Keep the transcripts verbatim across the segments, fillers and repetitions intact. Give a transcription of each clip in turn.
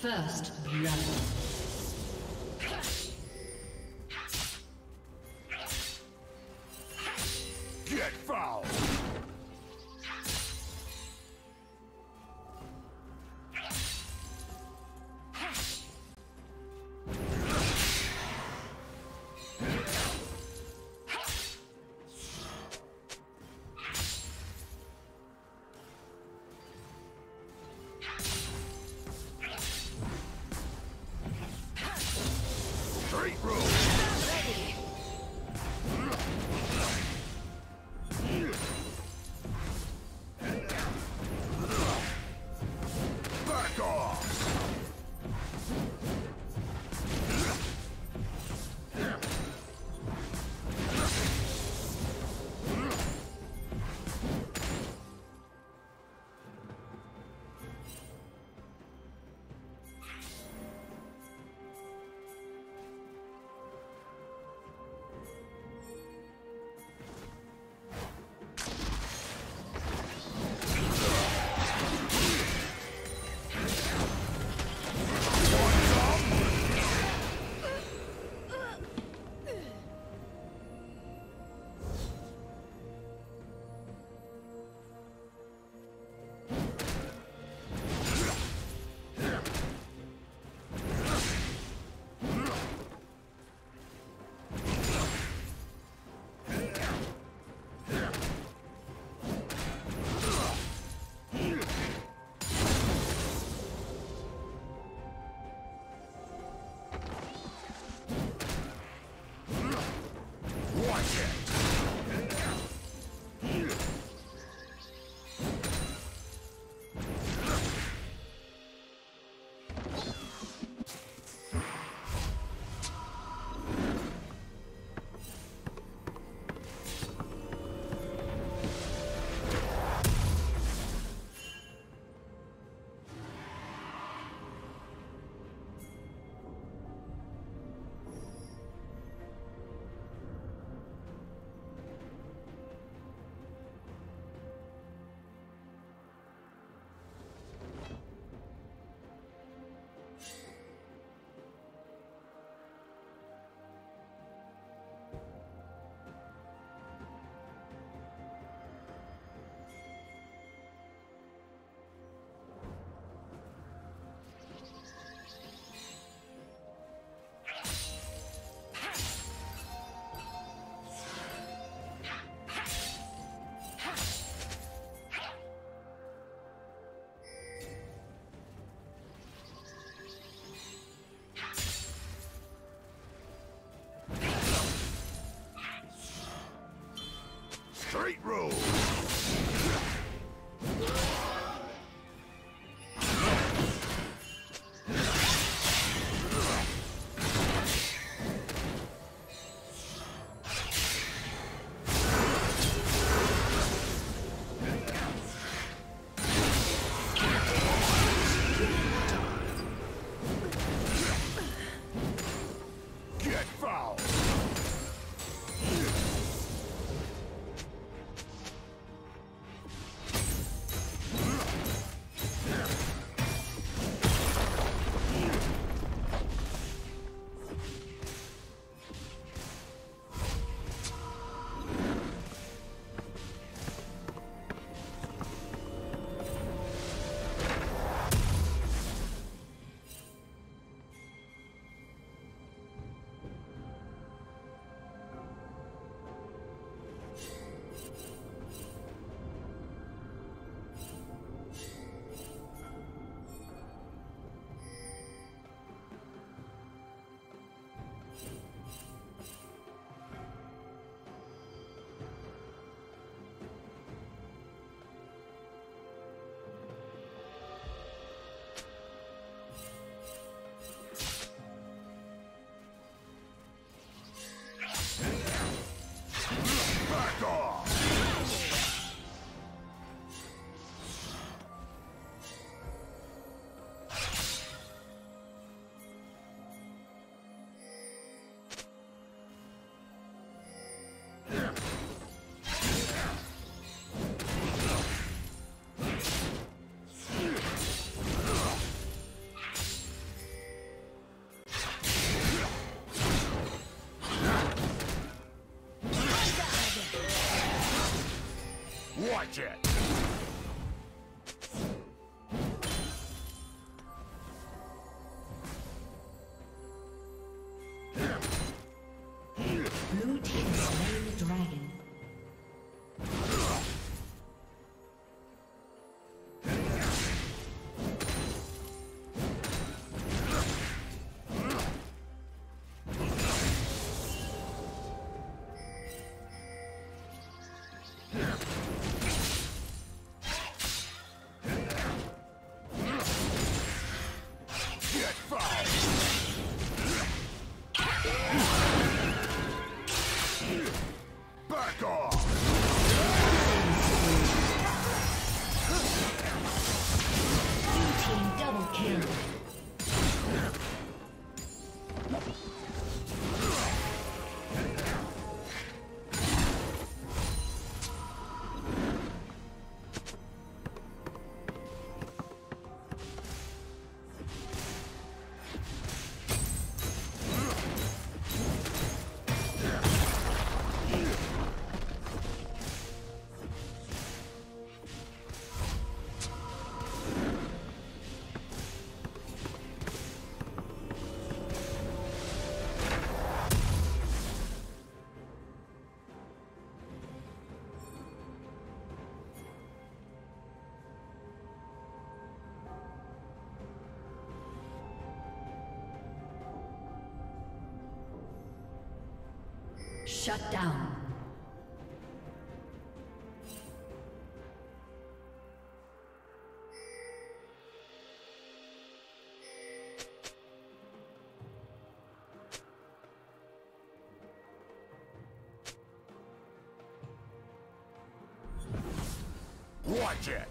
First blood. Straight road. Watch it! Blue team slain the dragon. Shut down. Watch it.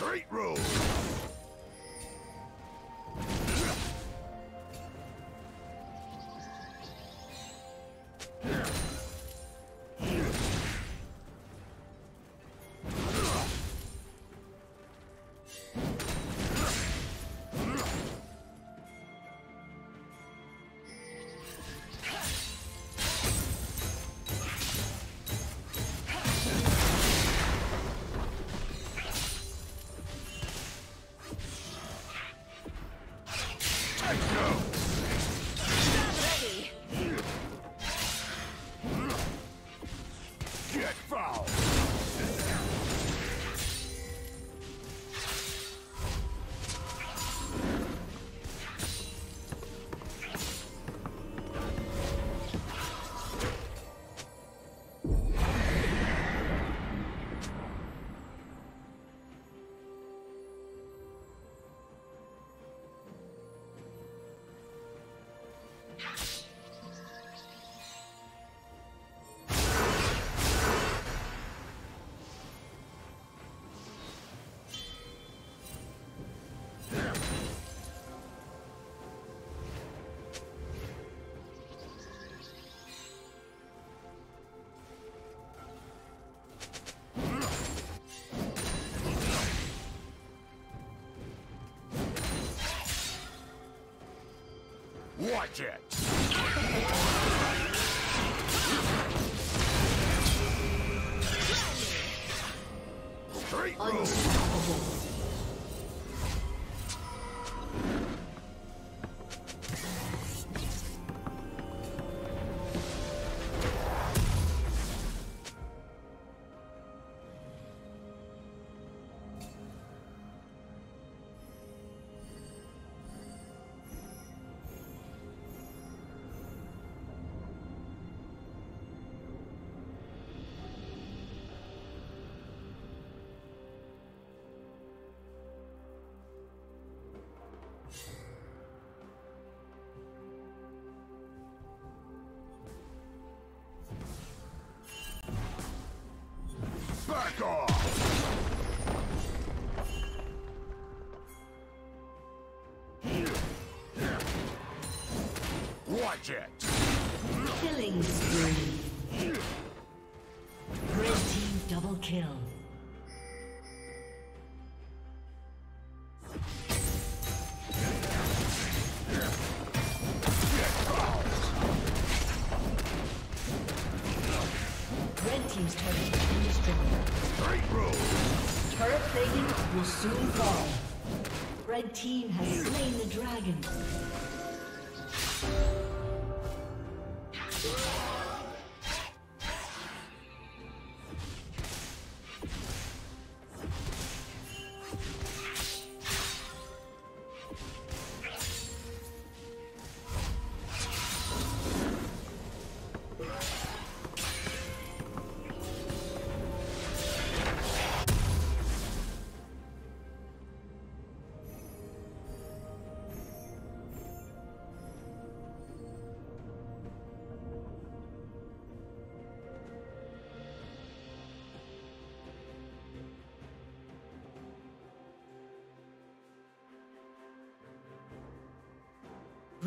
Great road! Watch it! Straight road! Back off! Watch it! Killing spree. Red team double kill. Will soon fall. Red team has slain the dragon.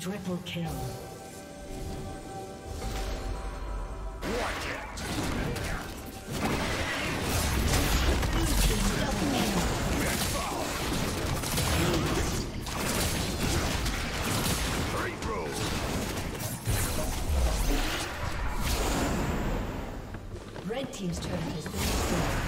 Triple kill. Red team's turret has been destroyed.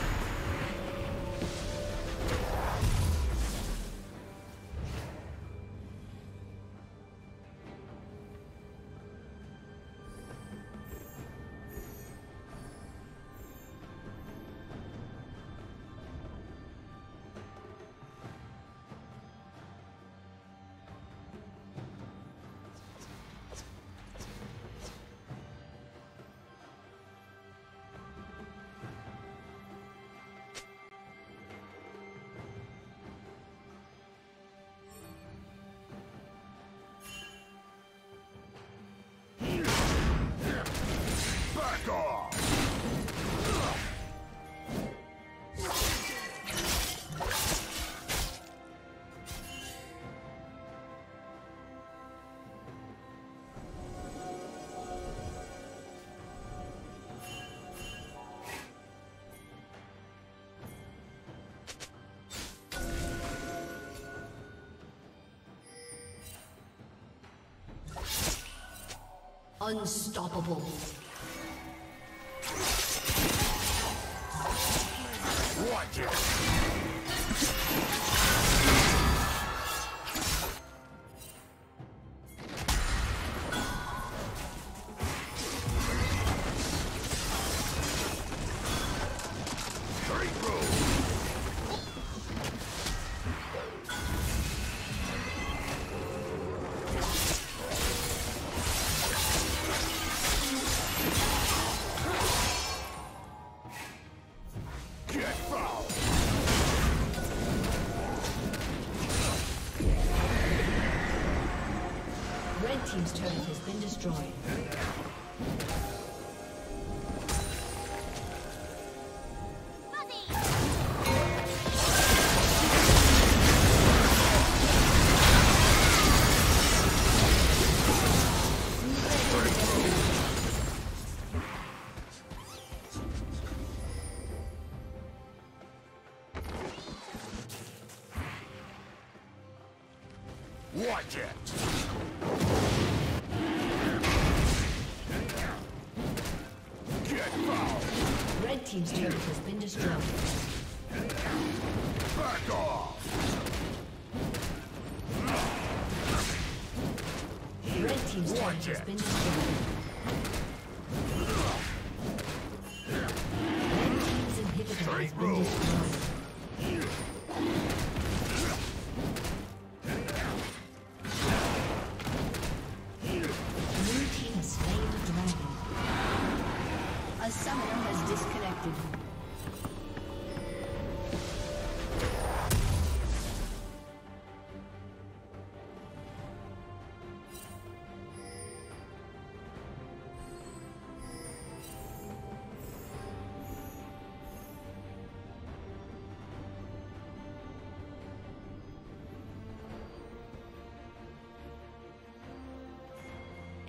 Unstoppable. Watch it. Straight road. team's turret has been destroyed. Watch it! Get fouled! Red team's turret has been destroyed. Back off! Red team's turret has been destroyed. Red team's inhibitor has been destroyed. Disconnected.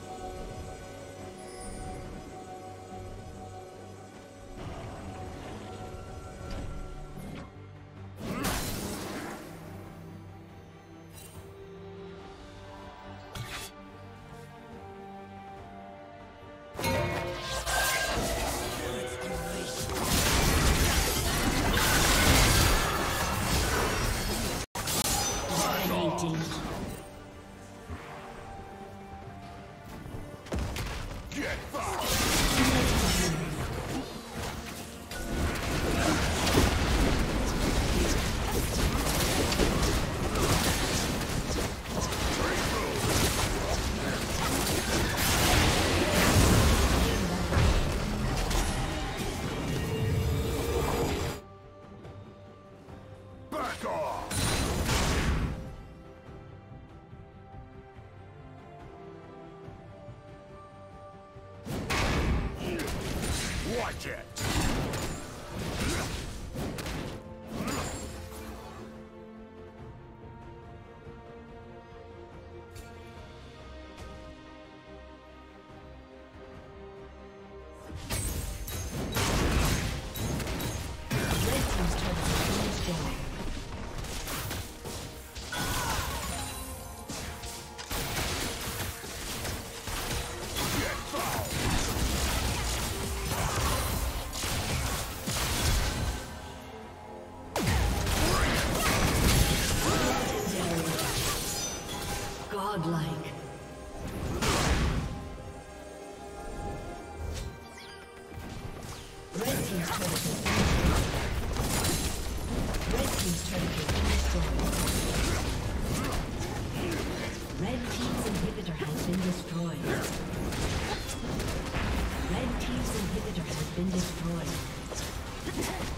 Watch it! Destroyed.